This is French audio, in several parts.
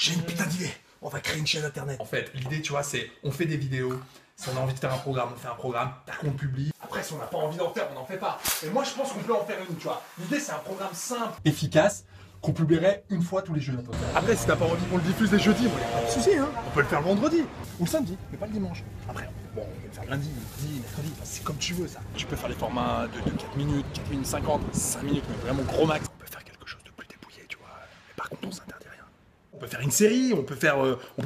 J'ai une putain d'idée. On va créer une chaîne internet. En fait, l'idée, tu vois, c'est on fait des vidéos. Si on a envie de faire un programme, on fait un programme, on publie. Après, si on n'a pas envie d'en faire, on n'en fait pas. Et moi, je pense qu'on peut en faire une, tu vois. L'idée, c'est un programme simple, efficace, qu'on publierait une fois tous les jeudis. Après, si t'as pas envie qu'on le diffuse les jeudis, bon, y a pas de souci, hein. On peut le faire le vendredi ou le samedi, mais pas le dimanche. Après, bon, on peut le faire lundi, mardi, mercredi, enfin, c'est comme tu veux, ça. Tu peux faire les formats de 4 minutes, 4 minutes 50, 5 minutes, mais vraiment gros max. On peut faire quelque chose de plus dépouillé, tu vois. Mais par contre, on s'interdit rien. On peut faire une série, on peut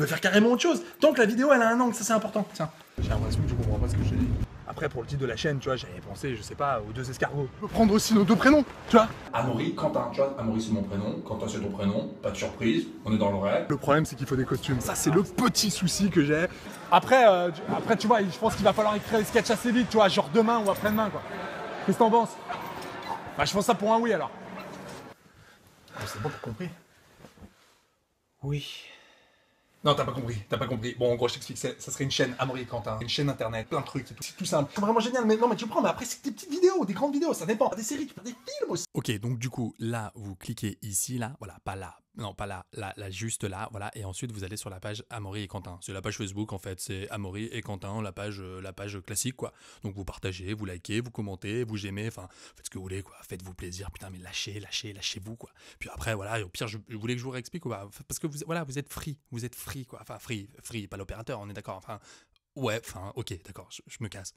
faire carrément autre chose. Tant que la vidéo, elle a un angle, ça, c'est important. Tiens, j'ai l'impression que je comprends pas ce que je t'ai dit. Après, pour le titre de la chaîne, tu vois, j'avais pensé, je sais pas, aux deux escargots. On peut prendre aussi nos deux prénoms, tu vois. Amaury, Quentin, tu vois, Amaury c'est mon prénom, Quentin c'est ton prénom, pas de surprise, on est dans le rêve. Le problème, c'est qu'il faut des costumes. Ça, c'est le petit souci que j'ai. Après, tu vois, je pense qu'il va falloir écrire des sketchs assez vite, tu vois, genre demain ou après-demain, quoi. Qu'est-ce que t'en penses? Bah, je pense ça pour un oui, alors. Oh, c'est bon, t'as compris? Oui. Non, t'as pas compris, Bon, en gros, je t'explique, ça serait une chaîne Amaury Quentin, une chaîne internet, plein de trucs et tout. C'est tout simple. C'est vraiment génial, mais non, mais tu prends, mais après, c'est des petites vidéos, des grandes vidéos, ça dépend. Des séries, tu fais des films aussi. Ok, donc du coup, là, vous cliquez ici, là, voilà, pas là. Non, pas là, juste là, voilà. Et ensuite, vous allez sur la page Amaury et Quentin. C'est la page Facebook, en fait. C'est Amaury et Quentin, la page classique, quoi. Donc, vous partagez, vous likez, vous commentez, vous aimez. Enfin, faites ce que vous voulez, quoi. Faites-vous plaisir. Putain, mais lâchez-vous, quoi. Puis après, voilà. Et au pire, je voulais que je vous réexplique, quoi. Parce que, voilà, vous êtes free. Vous êtes free, quoi. Enfin, free, pas l'opérateur, on est d'accord. Enfin, ouais, enfin, ok, d'accord, je me casse.